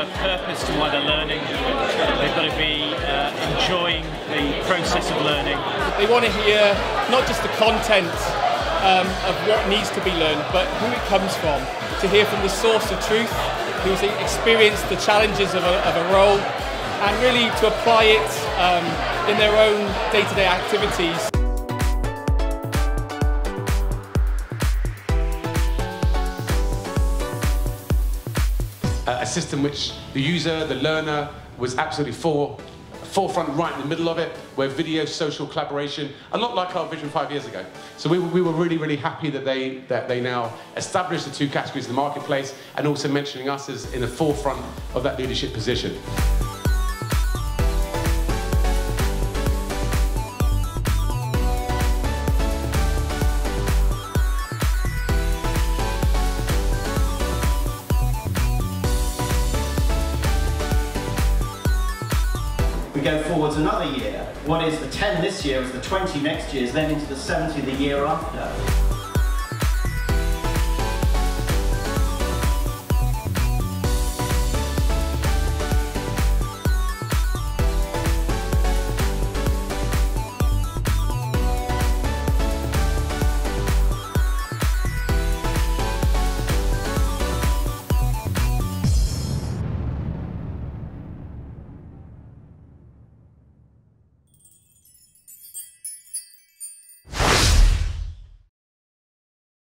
a purpose to why they're learning. They've got to be enjoying the process of learning. They want to hear not just the content of what needs to be learned, but who it comes from. To hear from the source of truth, who's experienced the challenges of a role, and really to apply it in their own day-to-day activities. A system which the user, the learner, was absolutely forefront, right in the middle of it, where video, social collaboration, a lot like our vision 5 years ago. So we were really, really happy that they now established the two categories in the marketplace, and also mentioning us as in the forefront of that leadership position. We go forwards another year. What is the 10 this year is the 20 next year, is then into the 70 the year after.